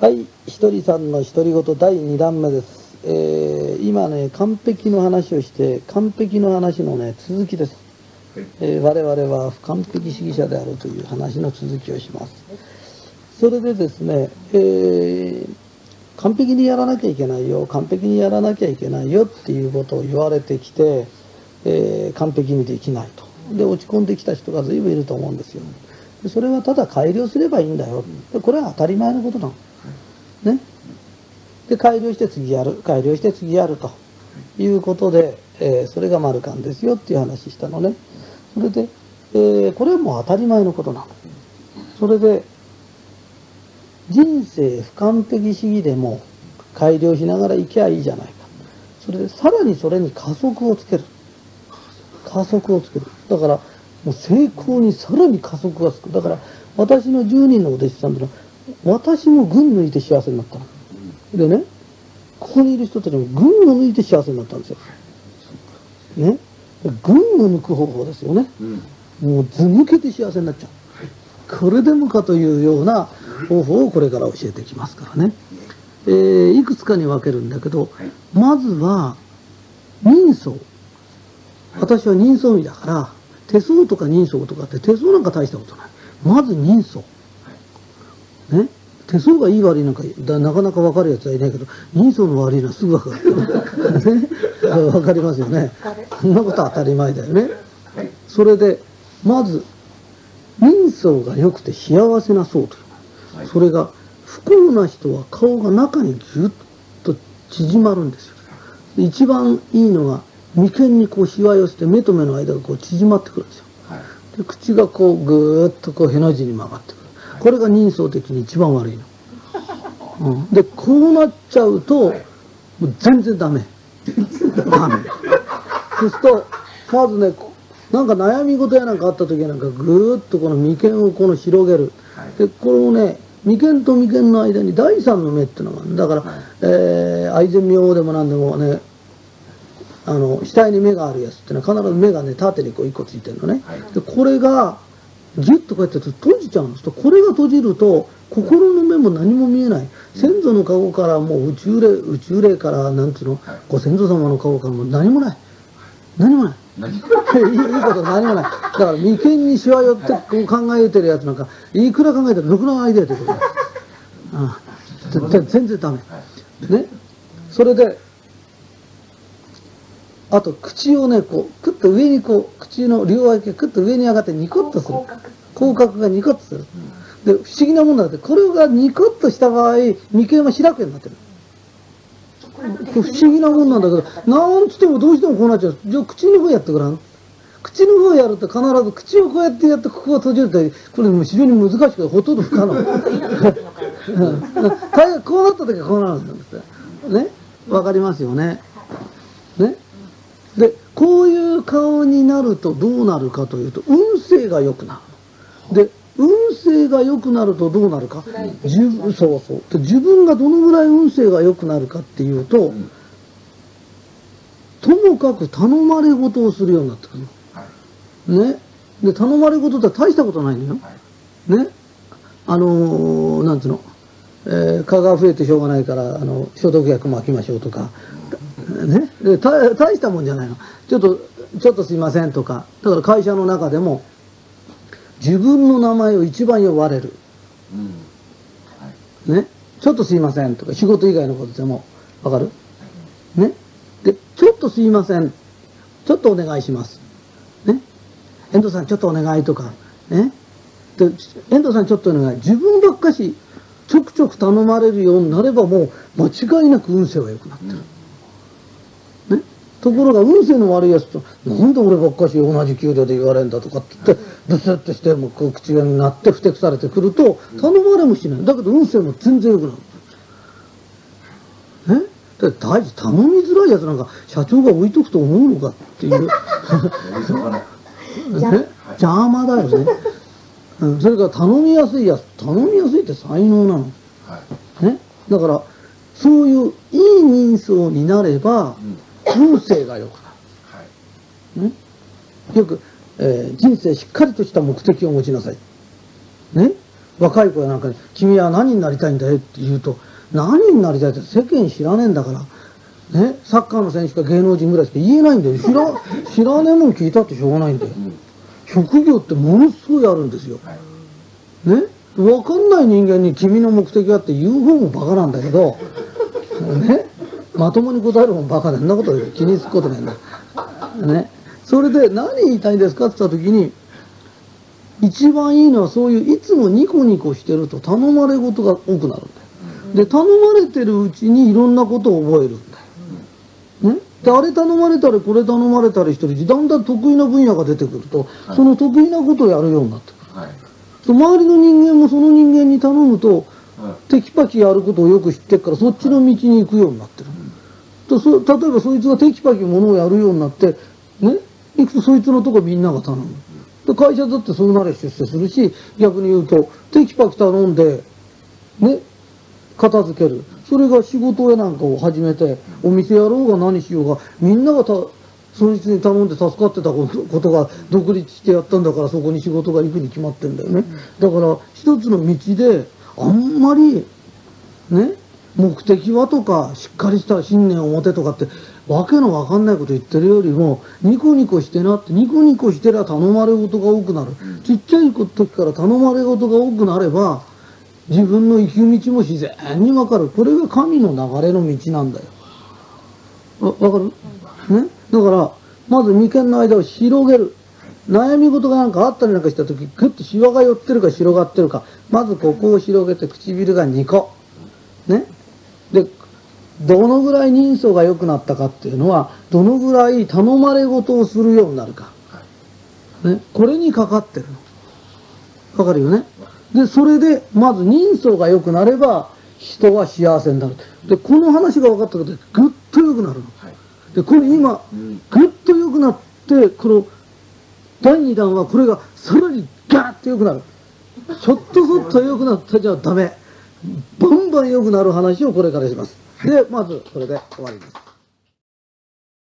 はい、ひとりさんの独り言第2弾目です。今ね、完璧の話をして、完璧の話のね、続きです。我々は不完璧主義者であるという話の続きをします。それでですね、完璧にやらなきゃいけないよ、完璧にやらなきゃいけないよっていうことを言われてきて、完璧にできないと。で、落ち込んできた人が随分いると思うんですよ。それはただ改良すればいいんだよ。これは当たり前のことなの。ね。で、改良して次やる、改良して次やるということで、それがマルカンですよっていう話したのね。それで、これはもう当たり前のことなの。それで、人生不完璧主義でも改良しながらいけばいいじゃないか。それで、さらにそれに加速をつける。加速をつける。だから、もう成功にさらに加速がつく。だから、私の10人のお弟子さんというのは、私も群抜いて幸せになったの。でね、ここにいる人たちも群を抜いて幸せになったんですよ。ね。群を抜く方法ですよね。もう図抜けて幸せになっちゃう。これでもかというような方法をこれから教えてきますからね。いくつかに分けるんだけど、まずは、人相。私は人相見だから、手相とか人相とかって手相なんか大したことない。まず人相。ね。手相がいい悪いなんかなかなか分かるやつはいないけど、人相の悪いのはすぐ分かる。ね。分かりますよね。そんなことは当たり前だよね。それで、まず、人相が良くて幸せな相という。それが、不幸な人は顔が中にぎゅっと縮まるんですよ。一番いいのが、眉間にこうしわ寄せて目と目の間がこう縮まってくるんですよ。で、口がこうぐーっとこうへの字に曲がってくる。これが人相的に一番悪いの。で、こうなっちゃうと、もう全然ダメ。ダメ。そうすると、まずね、なんか悩み事やなんかあった時なんかぐーっとこの眉間をこの広げる。で、これをね、眉間と眉間の間に第三の目っていうのがある。だから、愛染明王でもなんでもね、額に目があるやつってのは必ず目がね、縦にこう一個ついてるのね。で、これがギュッとこうやって閉じちゃうんですと、これが閉じると心の目も何も見えない。先祖の顔からもう宇宙霊からなんていうの、ご先祖様の顔からも何もない、何もないいいこと何もない。だから眉間にしわ寄ってこう考えてるやつなんかいくら考えてもろくなアイデアということです。全然ダメね。それであと、口をね、こう、クッと上にこう、口の両脇がクッと上に上がってニコッとする。口角がニコッとする。で、不思議なもんだって、これがニコッとした場合、眉間は開くようになってる。不思議なもんなんだけど、なんつってもどうしてもこうなっちゃう。じゃあ、口の方やってごらん。口の方やると必ず口をこうやってやって、ここを閉じると、これもう非常に難しくて、ほとんど不可能。こうなった時はこうなるんですよ。ね。わかりますよね。ね。で、こういう顔になるとどうなるかというと、運勢が良くなる。で、運勢が良くなるとどうなるか。そうそう。で、自分がどのぐらい運勢が良くなるかっていうと、ともかく頼まれ事をするようになってくる。ね。で、頼まれ事って大したことないのよ。ね。なんていうの。蚊が増えてしょうがないから、消毒薬も巻きましょうとか。ね、で大したもんじゃないの。ちょっとすいませんとか。だから会社の中でも自分の名前を一番呼ばれる、ね、ちょっとすいませんとか。仕事以外のことでもわかる、ね、でちょっとすいません、ちょっとお願いします、ね、遠藤さんちょっとお願いとか、ね、で遠藤さんちょっとお願い。自分ばっかしちょくちょく頼まれるようになればもう間違いなく運勢は良くなってる。ところが運勢の悪いやつと、なんで俺ばっかし同じ給料で言われるんだとかって言って、ブスッとして、もう口がなってふてくされてくると、頼まれもしない。だけど運勢も全然良くなる。え？で、大事、頼みづらいやつなんか、社長が置いとくと思うのかっていう。邪魔だよね。それから頼みやすいやつ、頼みやすいって才能なの。ね？だから、そういういい人相になれば、運勢が良くなる。よく、人生しっかりとした目的を持ちなさい。ね。若い子やなんかに「君は何になりたいんだよ」って言うと「何になりたい」って世間知らねえんだから、ね、サッカーの選手か芸能人ぐらいしか言えないんだよ。知らねえもん聞いたってしょうがないんだよ。職業ってものすごいあるんですよ。ね、分かんない人間に君の目的があって言う方もバカなんだけど、ね、まともに答える方もバカで、そんなこと気にすることないんだ。ね、それで何言いたいんですかって言った時に一番いいのはそういういつもニコニコしてると頼まれ事が多くなるんだよ。で頼まれてるうちにいろんなことを覚えるんだよ。ね、であれ頼まれたりこれ頼まれたりしてるうちだんだん得意な分野が出てくるとその得意なことをやるようになってくる。周りの人間もその人間に頼むとテキパキやることをよく知ってるからそっちの道に行くようになってる。例えばそいつがテキパキものをやるようになってね、行くとそいつのとこみんなが頼む。で会社だってそうなれ出世するし、逆に言うとテキパキ頼んでね片付ける。それが仕事やなんかを始めてお店やろうが何しようがみんながそいつに頼んで助かってたことが独立してやったんだからそこに仕事が行くに決まってんだよね。だから一つの道であんまりね目的はとかしっかりした信念を持てとかってわけのわかんないこと言ってるよりもニコニコしてなってニコニコしてりゃ頼まれ事が多くなる。ちっちゃい時から頼まれ事が多くなれば自分の行き道も自然にわかる。これが神の流れの道なんだよ。わかるね。だからまず眉間の間を広げる。悩み事がなんかあったりなんかした時グッとシワが寄ってるか広がってるかまずここを広げて唇が2個ね。でどのぐらい人相が良くなったかっていうのはどのぐらい頼まれ事をするようになるか、ね、これにかかってるのわかるよね。でそれでまず人相が良くなれば人は幸せになる。でこの話が分かったことでぐっと良くなるのでこれ今ぐっと良くなってこの第2弾はこれがさらにガーッと良くなる。ちょっとずっと良くなったじゃダメ。バンバン良くなる話をこれからします。で、まずこれで終わりです。